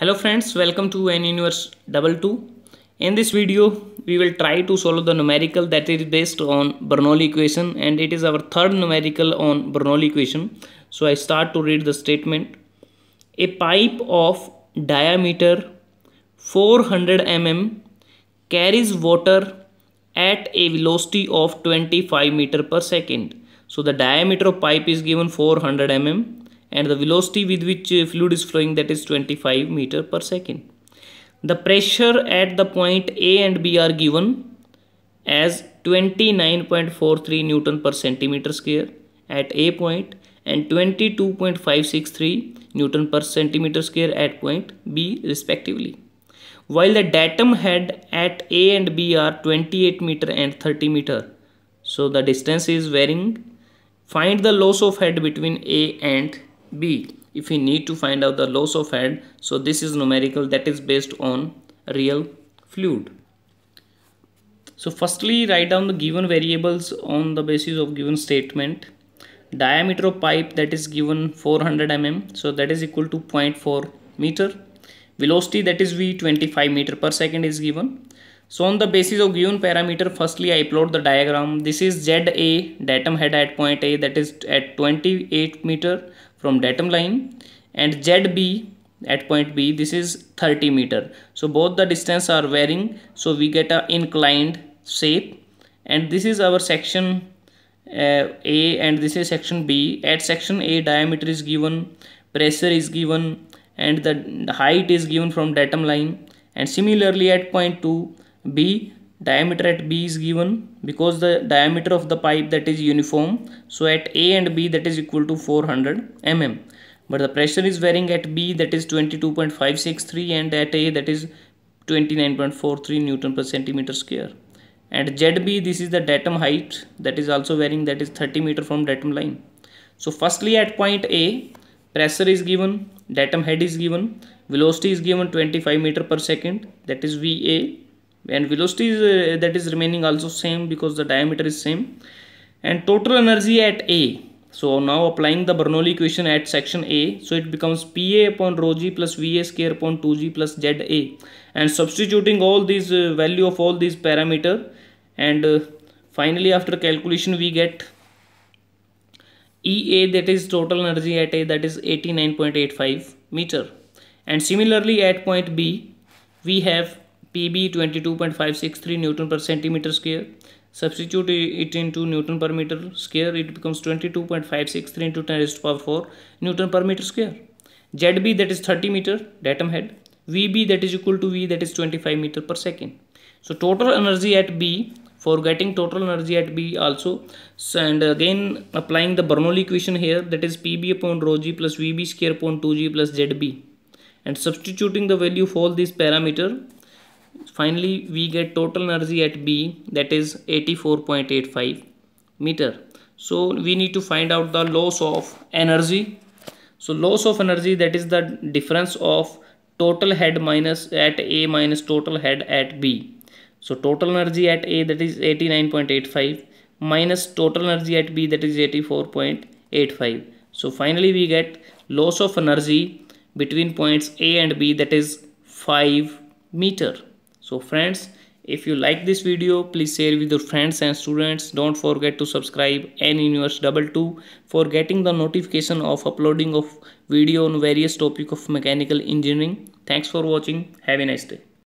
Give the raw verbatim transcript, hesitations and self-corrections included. Hello friends, welcome to ANUNIVERSE twenty-two. In this video we will try to solve the numerical that is based on Bernoulli equation, and it is our third numerical on Bernoulli equation. So I start to read the statement. A pipe of diameter four hundred millimeters carries water at a velocity of twenty-five meters per second. So the diameter of pipe is given four hundred millimeters. And the velocity with which fluid is flowing, that is twenty-five meters per second. The pressure at the point A and B are given as twenty-nine point four three newton per centimeter square at A point and twenty-two point five six three newton per centimeter square at point B respectively. While the datum head at A and B are twenty-eight meter and thirty meter. So the distance is varying. Find the loss of head between A and B. If we need to find out the loss of head, so this is numerical that is based on real fluid. So firstly, write down the given variables on the basis of given statement. Diameter of pipe, that is given four hundred millimeters, so that is equal to zero point four meter. Velocity, that is V, twenty-five meter per second is given. So on the basis of given parameter, firstly I plot the diagram. This is Z A, datum head at point A, that is at twenty-eight meter from datum line, and Z B at point B, this is thirty meter. So both the distance are varying, so we get an inclined shape, and this is our section uh, A and this is section B. At section A, diameter is given, pressure is given, and the height is given from datum line, and similarly at point two, B, diameter at B is given because the diameter of the pipe that is uniform. So at A and B, that is equal to four hundred millimeters. But the pressure is varying at B, that is twenty-two point five six three, and at A, that is twenty-nine point four three newton per centimeter square. And Z B, this is the datum height that is also varying, that is thirty meter from datum line. So firstly at point A, pressure is given, datum head is given, velocity is given twenty-five meter per second, that is V A. And velocity is, uh, that is remaining also same because the diameter is same. And total energy at A. So now applying the Bernoulli equation at section A. So it becomes P A upon rho G plus V A square upon two G plus Z A. And substituting all these uh, value of all these parameter. And uh, finally after calculation we get E A, that is total energy at A, that is eighty-nine point eight five meter. And similarly at point B we have P B twenty-two point five six three newton per centimeter square. Substitute it into newton per meter square. It becomes twenty-two point five six three into ten raised to power four newton per meter square. Z B, that is thirty meter datum head. V B, that is equal to V, that is twenty-five meter per second. So total energy at B, for getting total energy at B also. So, and again applying the Bernoulli equation here, that is P B upon rho G plus V B square upon two G plus Z B. And substituting the value for all these parameter, finally we get total energy at B, that is eighty-four point eight five meter. So we need to find out the loss of energy. So loss of energy, that is the difference of total head minus at A minus total head at B. So total energy at A, that is eighty-nine point eight five, minus total energy at B, that is eighty-four point eight five. So finally we get loss of energy between points A and B, that is five meter. So friends, if you like this video, please share with your friends and students. Don't forget to subscribe ANUNIVERSE twenty-two for getting the notification of uploading of video on various topic of mechanical engineering. Thanks for watching. Have a nice day.